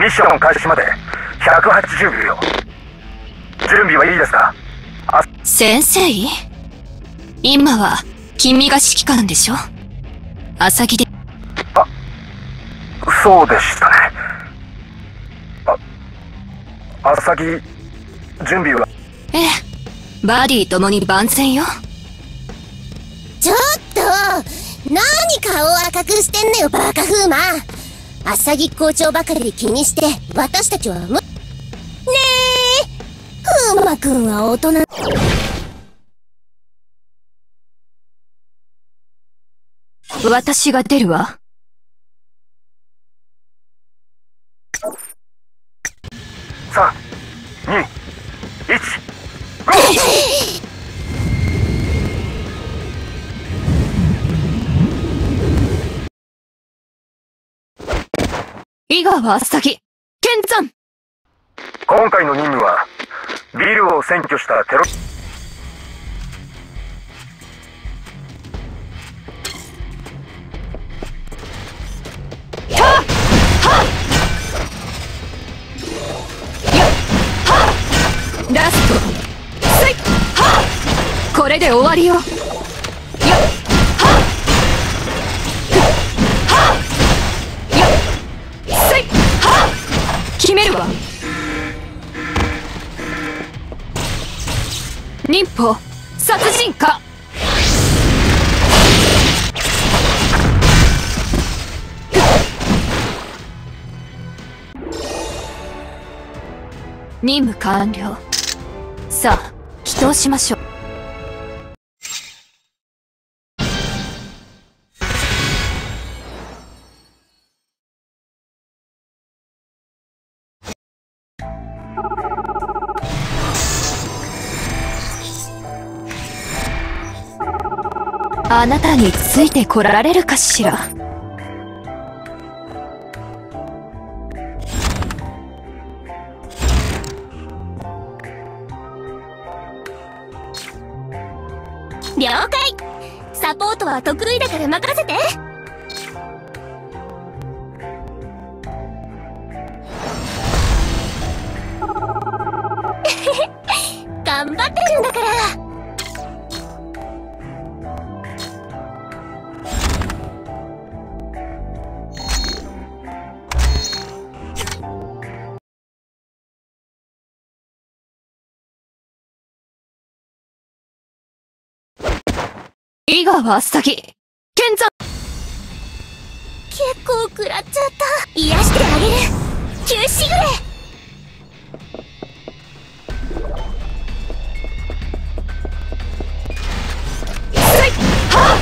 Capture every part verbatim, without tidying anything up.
ミッション開始までひゃくはちじゅうびょう。準備はいいですか？先生、今は君が指揮官でしょ？浅木で。あ、そうでしたね。あ、浅木、準備は？ええ、バディともに万全よ。ちょっと、何顔を赤くしてんのよ、バカ風魔。浅木校長ばかり気にして、私たちは無…ねえ、風磨くんは大人…私が出るわ。さん、に、いち、ご! 井川浅木、剣山。今回の任務はビルを占拠したテロ。ラストスイッハ。これで終わりよ。決めるわ。忍法殺人か。任務完了。さあ、祈祷しましょう。あなたについてこられるかしら。了解。サポートは得意だから任せて。頑張ってるんだから。井川浅木、剣山。結構食らっちゃった。癒してあげる。急しぐれ。スイッハッ。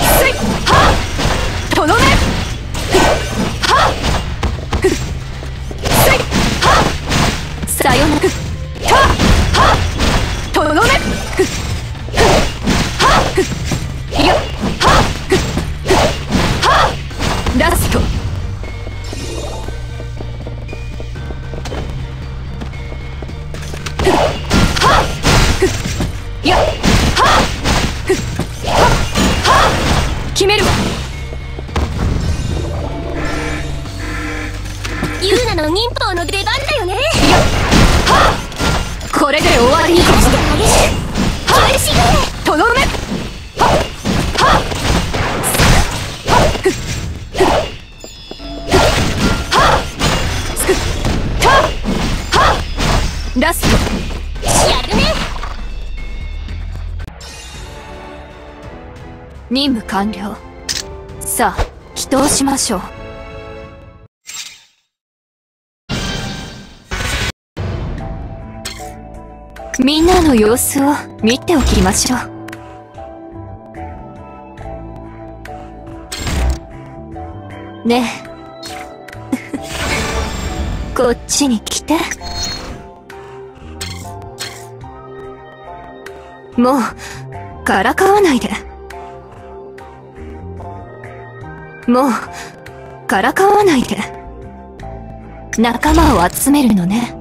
スイッハッ。とどめ。ハッ。スイッハッ。さよなら。ハッ。とどめ。ラスト決めるわ。ユーナの忍法の出番だよね。これで終わりにしてあげる。しぐれ。とどめ。ラストやるね。任務完了。さあ、祈祷しましょう。みんなの様子を見ておきましょう。ねえこっちに来て。もうからかわないで。もうからかわないで。仲間を集めるのね。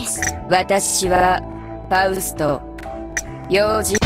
です。私はファウスト用心。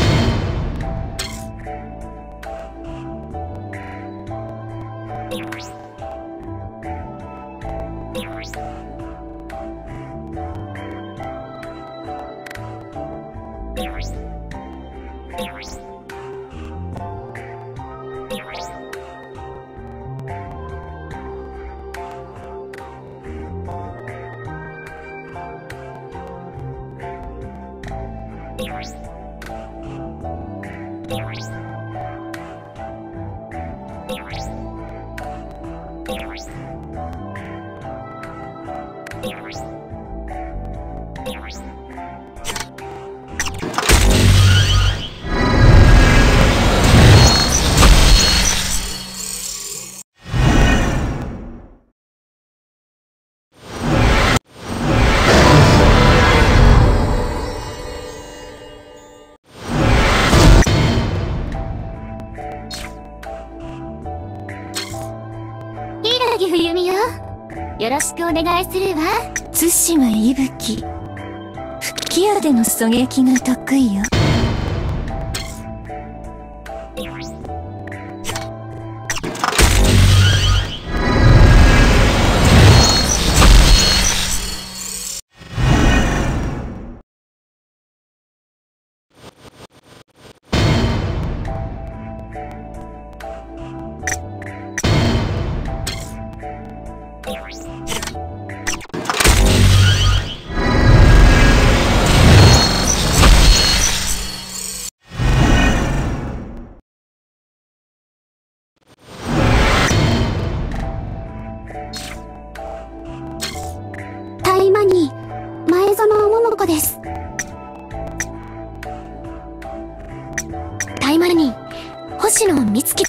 よろしくお願いするわ。対馬いぶき、吹き矢での狙撃が得意よ。タイマニー星野美月。